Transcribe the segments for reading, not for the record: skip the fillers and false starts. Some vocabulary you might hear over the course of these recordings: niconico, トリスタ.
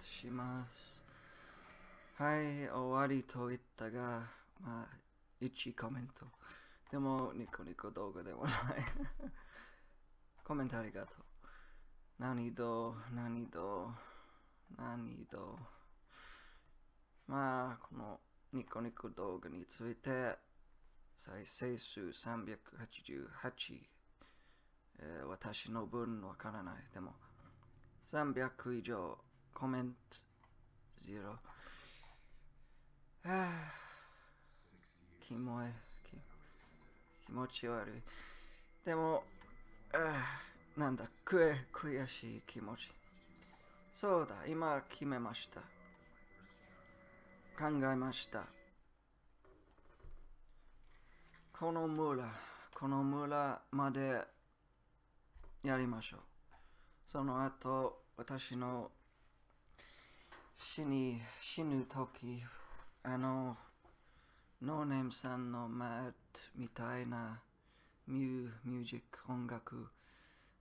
します。はい、終わりと言ったが、まあ、1コメント。でも、ニコニコ動画ではない。コメントありがとう。何度。まあ、このニコニコ動画について、再生数388。私の分わからない。でも、300以上、コメント0。キモい。気持ち悪い。でも、なんだ、悔しい気持ち。そうだ、今決めました。考えました。この村までやりましょう。その後、私の死ぬ時、ノーネームさんのマットみたいなミュージック音楽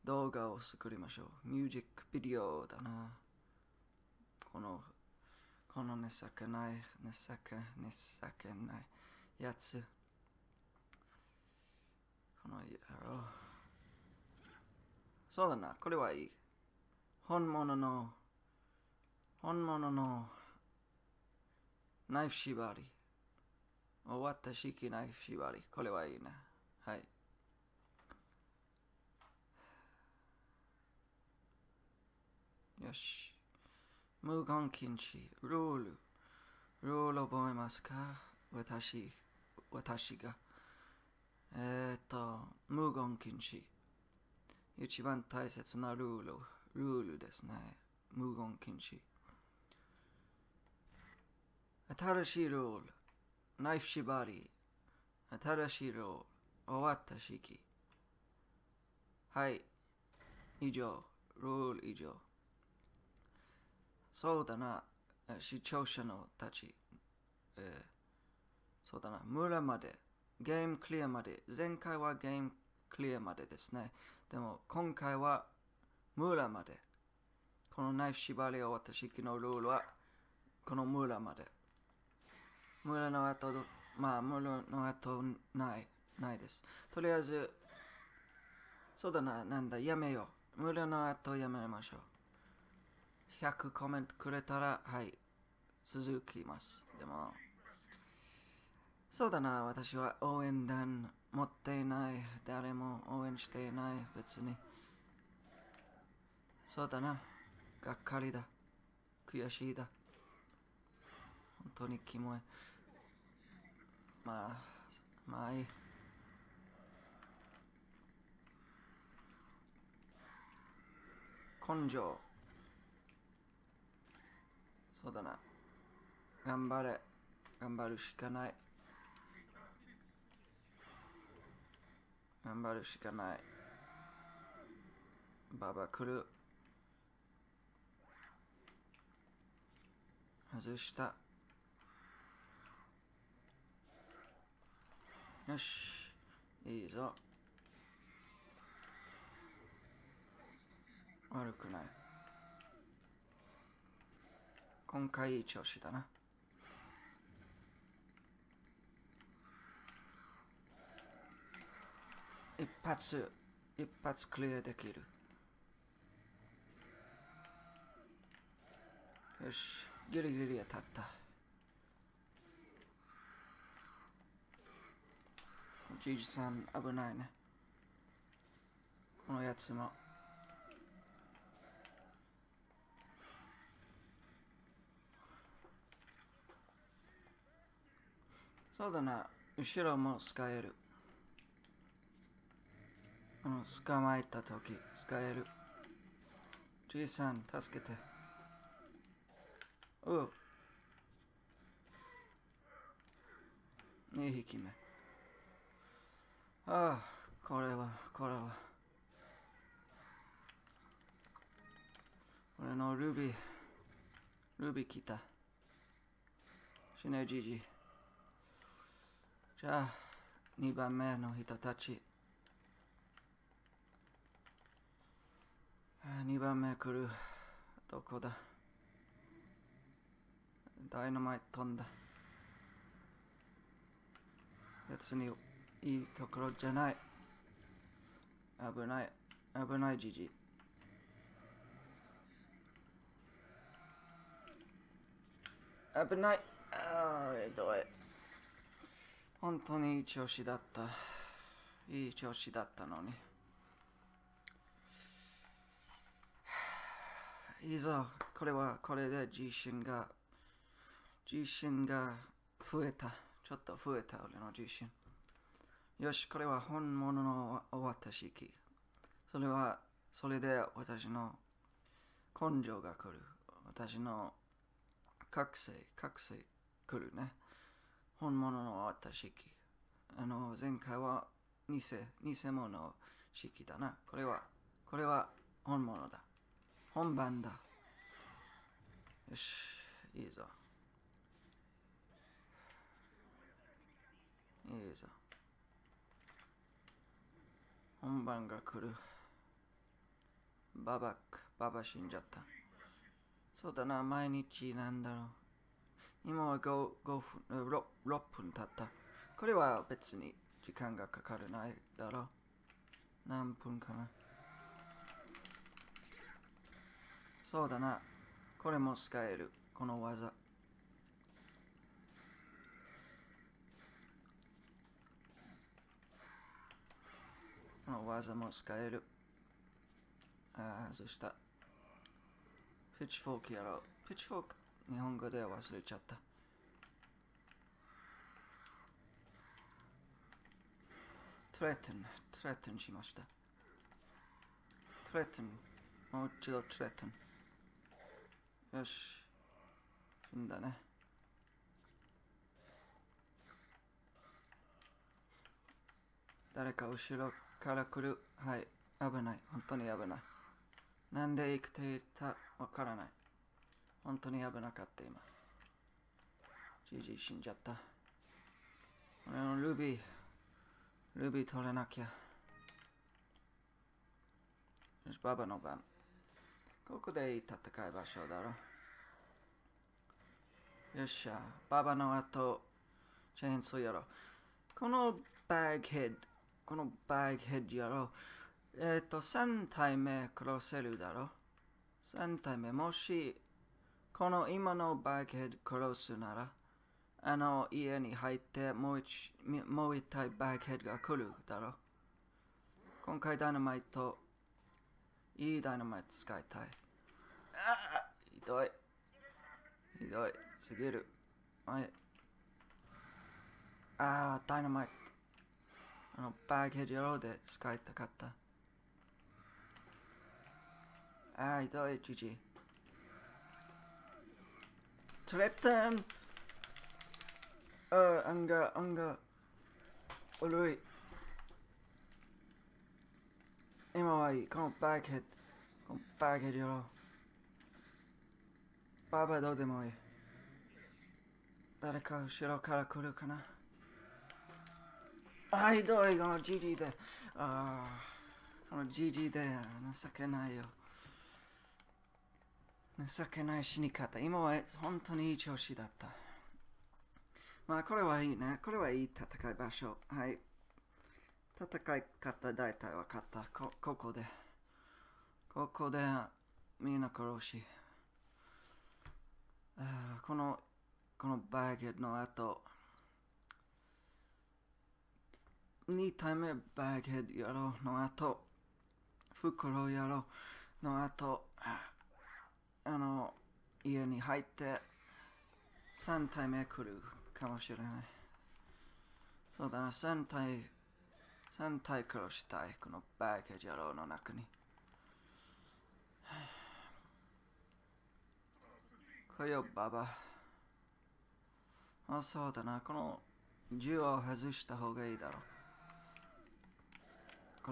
動画を作りましょう。ミュージックビデオだな。この情けないやつ。この野郎。そうだな、これはいい。本物のナイフ縛り。終わった式ナイフ縛り。これはいいな。はい。よし。無言禁止。ルール覚えますか？私が。無言禁止。一番大切なルールですね。無言禁止。新しいルール。ナイフ縛り。新しいルール。終わった式。はい。以上。ルール以上。そうだな。視聴者のたち。そうだな。村まで。ゲームクリアまで。前回はゲームクリアまでですね。でも今回は村まで。このナイフ縛りを終わった式のルールはこの村まで。村の後、ないです。とりあえず、そうだな、なんだ、やめよう。村の後やめましょう。100コメントくれたら、はい、続きます。でも、そうだな、私は応援団持っていない。誰も応援していない。別に。そうだな、がっかりだ。悔しいだ。本当にキモい。まあいい。根性。そうだな。頑張るしかない。ババ来る。外した。よし、いいぞ。悪くない。今回いい調子だな。一発クリアできる。よし、ギリギリ当たった。じいじさん危ないね。このやつも。そうだな、後ろも使える。捕まえたとき使える。じいさん助けて。2匹目。ああ、これは。俺のルビー来た。死ね、じじ。じゃあ、2番目の人たち。2番目来る。どこだ Dynamite Thunder.別にいいところじゃない。危ない。危ないじじ。危ない。ああ、ひどい。本当にいい調子だった。いい調子だったのに。いいぞ。これはこれで自信が増えた。ちょっと増えた俺の自信。よし、これは本物の私気。それで私の根性が来る。私の覚醒来るね。本物の私気。前回は偽物式だな。これは本物だ。本番だ。よし、いいぞ。いいぞ。本番が来る。ババ死んじゃった。そうだな、毎日なんだろう。今は6分経った。これは別に時間がかからないだろう。何分かな。そうだな。これも使える。この技。この技も使える。ああ、外した。ピチフォークやろう。ピチフォーク、日本語で忘れちゃった。トレッテンしました。トレッテン、もう一度トレッテン。よし。死んだね。誰か後ろから来る。はい、危ない。本当に危ない。なんで生きていたわからない。本当に危なかった今。じじい死んじゃった。俺のルビー取れなきゃ。よし、ババの番。ここでいい戦い場所だろ。よっしゃ、ババの後、チェーンソーやろう。このバッグヘッドやろう。3体目殺せるだろ。3体目、もし、この今のバッグヘッド殺すなら、家に入ってもう一体バッグヘッドが来るだろ。今回いいダイナマイト使いたい。ああ、ひどい。ひどいすぎる。はい。ああ、ダイナマイト。バッグヘッドやろうで使いたかった。ああ、ひどい、ジジイ。トレッテン！アンガー。おるい。今はいい。このバッグヘッドやろう。ババどうでもいい。誰か後ろから来るかな。あ、ひどい、このジジイで。ああ、このジジイで情けないよ。情けない死に方。今は本当にいい調子だった。まあ、これはいいね。これはいい戦い場所。はい。戦い方大体分かった。ここで。ここでみんな殺し。このバッグヘッドの後、2体目バッグヘッドやろうの後、袋やろうの後、家に入って3体目来るかもしれない。そうだな、3体殺したい、このバッグヘッドやろうの中に。これよ、ババ。あ、そうだな。この銃を外した方がいいだろう。こ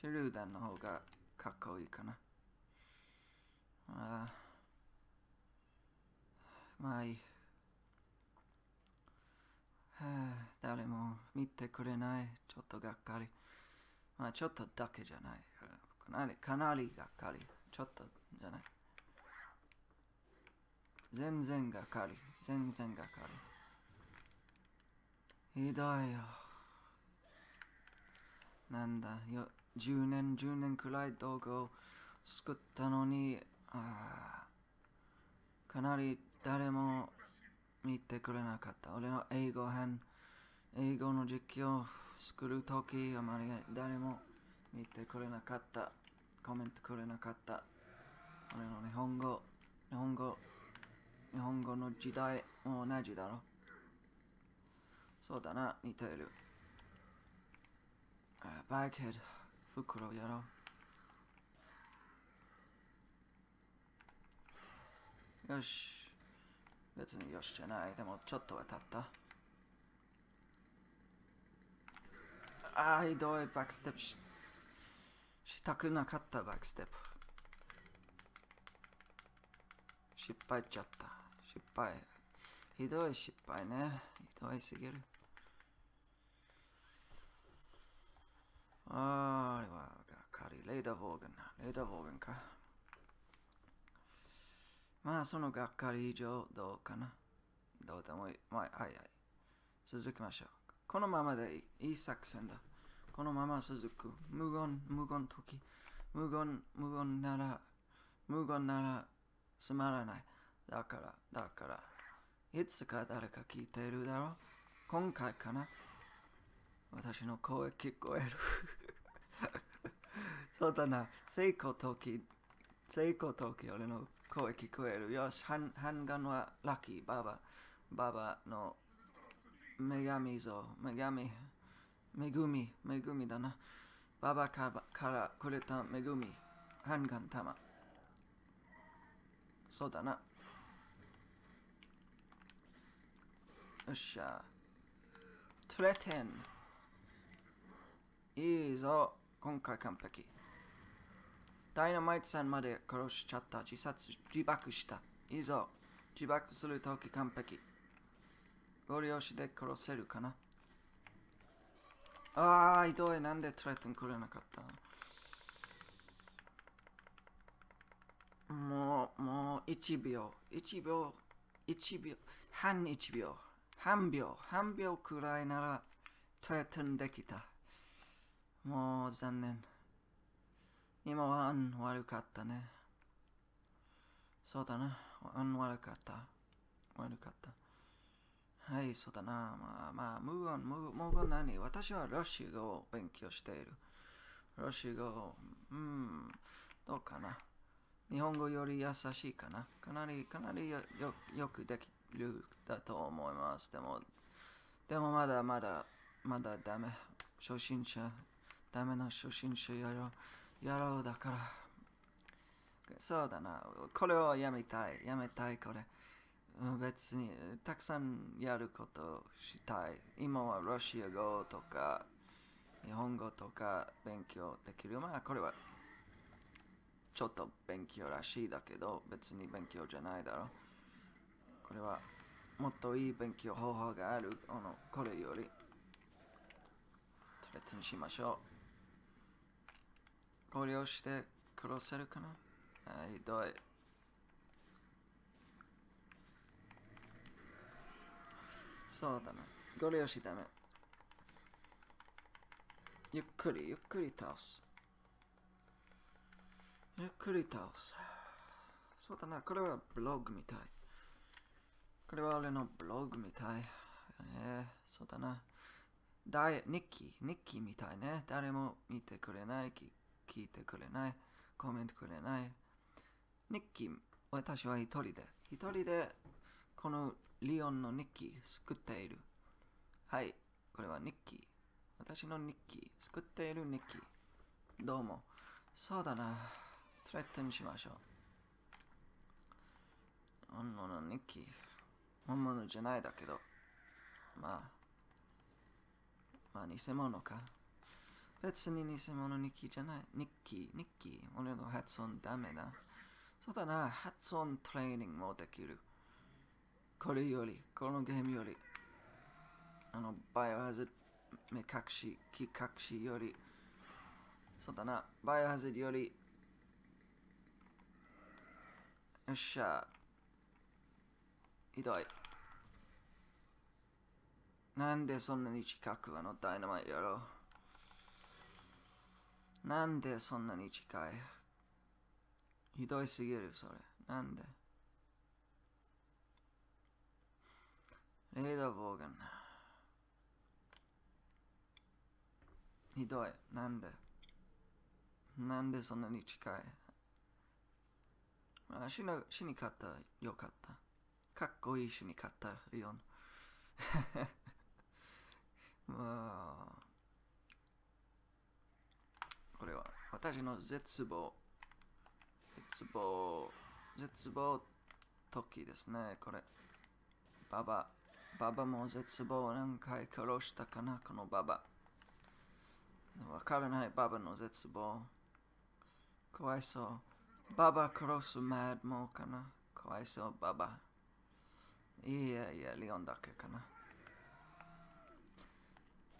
手榴弾の方がかっこいいかな。ああ。まあいい。誰も見てくれない。ちょっとがっかり。まあちょっとだけじゃない。かなりがっかり。ちょっとじゃない。全然がかり。ひどいよ。なんだよ、10年くらい道具を作ったのに、かなり誰も見てくれなかった。俺の英語編、英語の実況を作るとき、あまり誰も見てくれなかった。コメントくれなかった。俺の日本語の時代も同じだろ。そうだな、似てる。バッグヘッド、袋やろう。よし。別によしじゃない。でもちょっと当たった。ああ、ひどい。バックステップしたくなかった、バックステップ。失敗しちゃった。失敗。ひどい失敗ね。ひどいすぎる。あれはがっかり。レーダーボーガンか。まあ、そのがっかり以上、どうかな。どうでもいい。まあ、はいはい。続きましょう。このままでいい。いい作戦だ。このまま続く。無言なら、つまらない。だから。いつか誰か聞いているだろう。今回かな。私の声聞こえる。そうだな。成功時、俺の声聞こえる。よし、ハンガンはラッキー。ババのめぐみだな。ババからくれためぐみ。ハンガン玉。そうだな。よっしゃ。threaten。いいぞ。今回完璧。ダイナマイトさんまで殺しちゃった。自爆した。いいぞ。自爆するとき完璧。ご利用しで殺せるかな。ああ、ひどい。なんでthreatenくれなかった?もう半秒くらいならthreatenできた。もう残念。今は悪かったね。そうだな。悪かった。はい、そうだな。まあ、無言何?私はロシア語を勉強している。ロシア語、どうかな。日本語より優しいかな。かなり よくできるだと思います。でもまだダメ。ダメな初心者やろうだから。そうだな。これをやめたいこれ。別にたくさんやることをしたい。今はロシア語とか日本語とか勉強できる。まあこれはちょっと勉強らしいだけど、別に勉強じゃないだろ。これはもっといい勉強方法がある。これより。トレットにしましょう。ご利用して殺せるかな?ひどい。そうだな。ご利用しダメ。ゆっくり倒す。そうだな、これはブログみたい。これは俺のブログみたい。そうだな。日記みたいね。誰も見てくれない。聞いてくれない。コメントくれない。日記、私は一人でこのリオンの日記作っている。はい、これは日記。私の日記、作っている日記。どうも。そうだな。threaten しましょう。本物のニッキー、本物じゃないだけど、まあ偽物か。別に偽物ニッキーじゃない。ニッキー、俺の発音ダメだ。そうだな、発音トレーニングもできる。このゲームより、バイオハザード、目隠し、気隠しより、そうだな、バイオハザードより、よっしゃ、ひどい。なんでそんなに近くダイナマイトやろう。なんでそんなに近い。ひどいすぎる、それ。なんでレーダーボーガン。ひどい。なんでそんなに近い。死に勝った。よかった。かっこいい死に勝った、リオン。まあ、これは私の絶望時ですね、これ。ババも絶望何回殺したかな、このババ。わからない、ババの絶望。かわいそう。ババ殺すマッドモーかな。かわいそう、ババ。いや、リオンだけかな。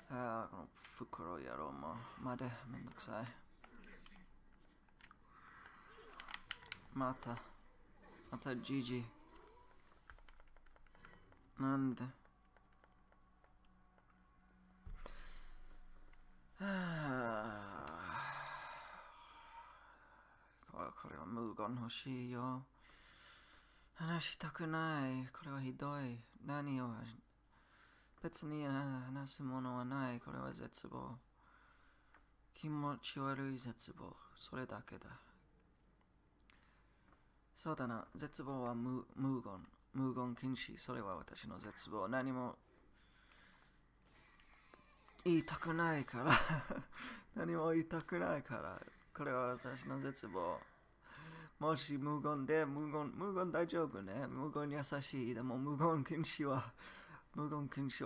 この袋野郎もまでめんどくさい。またジジ。なんでこれは無言欲しいよ。話したくない。これはひどい。何を別に話すものはない。これは絶望。気持ち悪い絶望。それだけだ。そうだな。絶望は無言。無言禁止。それは私の絶望。何も言いたくないから。これは私の絶望。もし無言大丈夫ね。無言優しい。でも無言禁止は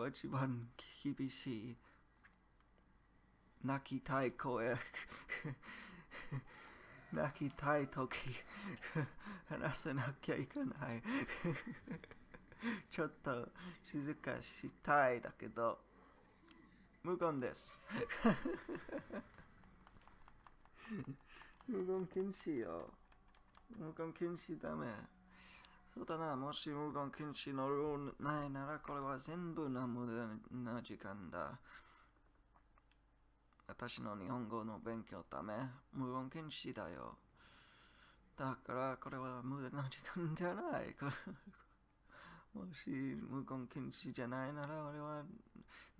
一番厳しい。泣きたい声。泣きたいとき、話さなきゃいけない。ちょっと静かしたいだけど、無言です。無言禁止よ。無言禁止ダメ。そうだな、もし無言禁止のルールないなら、これは全部の無駄な時間だ。私の日本語の勉強のため、無言禁止だよ。だから、これは無駄な時間じゃない。もし無言禁止じゃないなら、俺は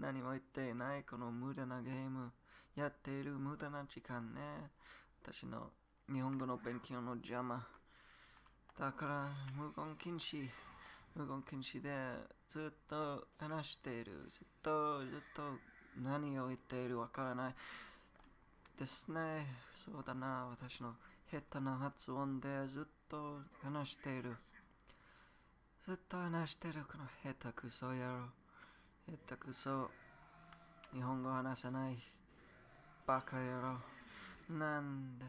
何も言っていない。この無駄なゲーム、やっている無駄な時間ね。私の日本語の勉強の邪魔。だから、無言禁止でずっと話している。ずっと何を言っているわからないですね。そうだな、私の下手な発音でずっと話している、この下手くそやろ。下手くそ。日本語話せない。バカやろ。なんで。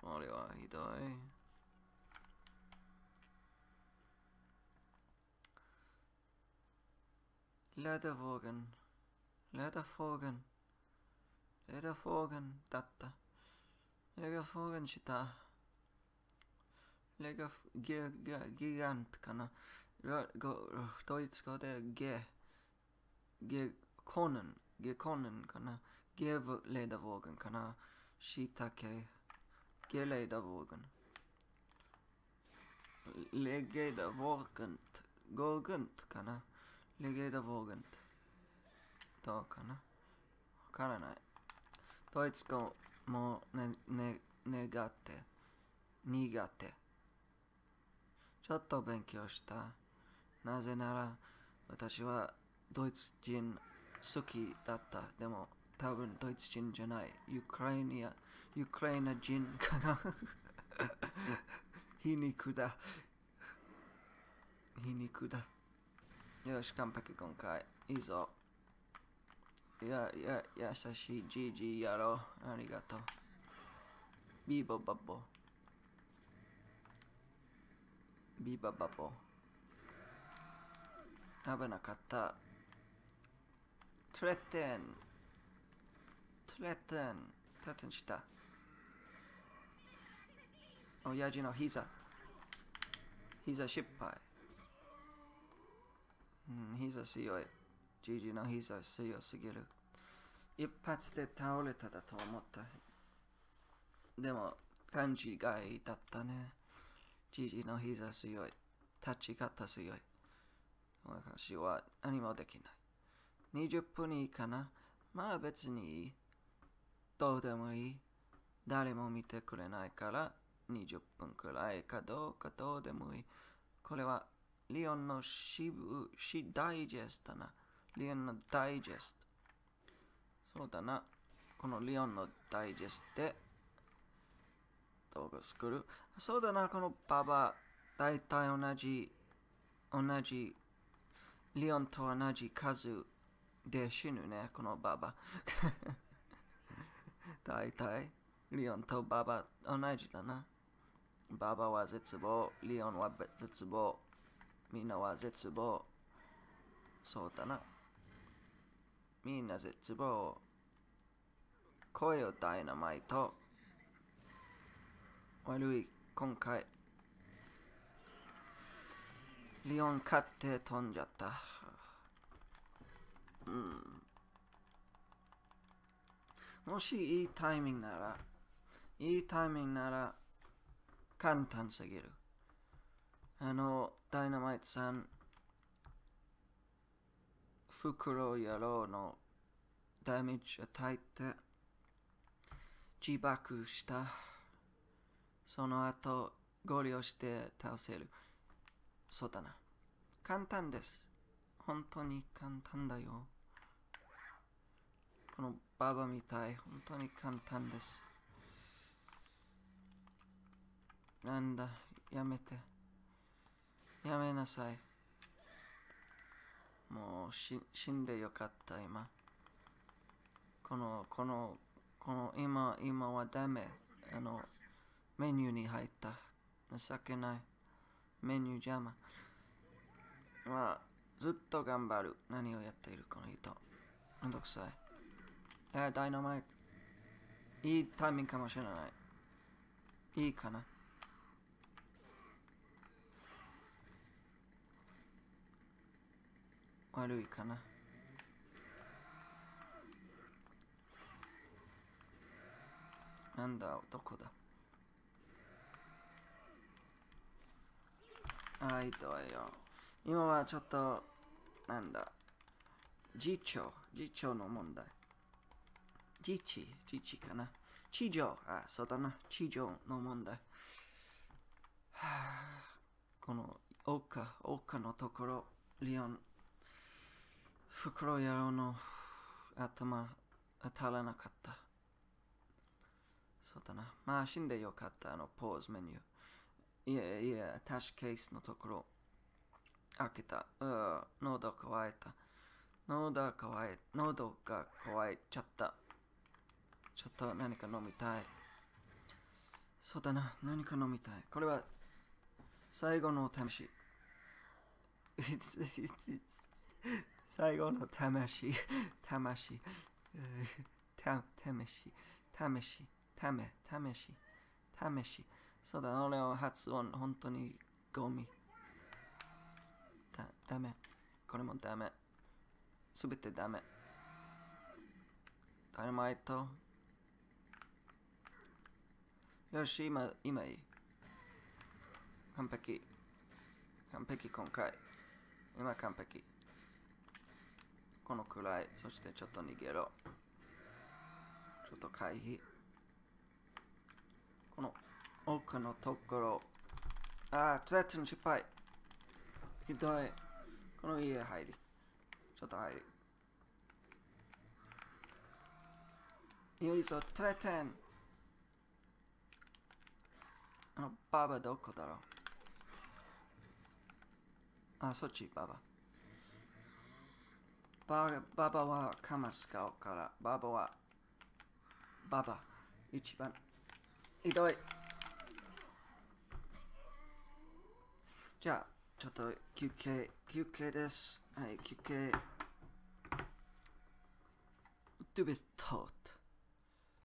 これはひどい。レダフォーガンだった。レガフォーガンした。ギガントかな。ドイツ語でゲコネンかな。ゲブレダフォーガンかな。Shiitake, Geledavogen, Legedavogent, Gogent, kana, Legedavogent, do kana, wakaranai. Deutsch go mo negate, nigate. Chotto benkyou shita. Naze nara, watashi wa Deutsch jin suki datta. Demo多分ドイツ人じゃない。ウクライナ人かな皮肉だ。よし、完璧今回。いいぞ。優しいじじやろ。ありがとう。ビーボバボ。ビーババボ。危なかった。トレテンした。親父の膝失敗。膝強い。じじの膝強すぎる。一発で倒れただと思った。でも、勘違いだったね。じじの膝強い。立ち方強い。私は何もできない。20分いいかな？まあ別にいい。どうでもいい。誰も見てくれないから。20分くらいかどうかどうでもいい。これはリオンのダイジェストな。リオンのダイジェスト。そうだな。このリオンのダイジェストで動画作る。そうだな。このババ、だいたい同じ、リオンと同じ数で死ぬね。このババ。だいたい。リオンとババ同じだな。ババは絶望、リオンは絶望、みんなは絶望。そうだな。みんな絶望。声をダイナマイト。悪い、今回。リオン勝って飛んじゃった。もしいいタイミングなら簡単すぎる。ダイナマイトさん、袋野郎のダメージ与えて自爆した。その後、ゴリ押して倒せる。そうだな。簡単です。本当に簡単だよ。このババみたい、本当に簡単です。なんだ、やめて。やめなさい。もう死んでよかった、今。今はダメ。メニューに入った。情けない。メニュー邪魔。まあ、ずっと頑張る。何をやっている、この人。めんどくさい。ダイナマイト。いいタイミングかもしれない。いいかな。悪いかな。なんだ、どこだ。はい、どうよ。今はちょっと、なんだ。次長の問題。自治かな。地上、そうだな。地上の問題。この丘のところ、リオン。袋野郎の頭当たらなかった。そうだな。まあ死んでよかった。ポーズメニュー。いや、タッシュケースのところ。開けた。喉乾いた。喉が乾いちゃった。ちょっと何か飲みたい。そうだな。何か飲みたい。これは最後の試し。最後の試し。そうだ、俺の発音、本当にゴミ。ダメ。これもダメ。すべてダメ。ダイナマイト。よし、今いい。完璧、今回。今完璧。このくらい、そしてちょっと逃げろ。ちょっと回避。この奥のところ。トレッツン失敗。ひどい。この家入り。ちょっと入り。よいぞ、トレッツン。ババどこだろう。あ、そっちババ。ババはカマスカオから。ババはババ。一番ひどい。じゃあ、ちょっと休憩です。はい、休憩。Du bist tot.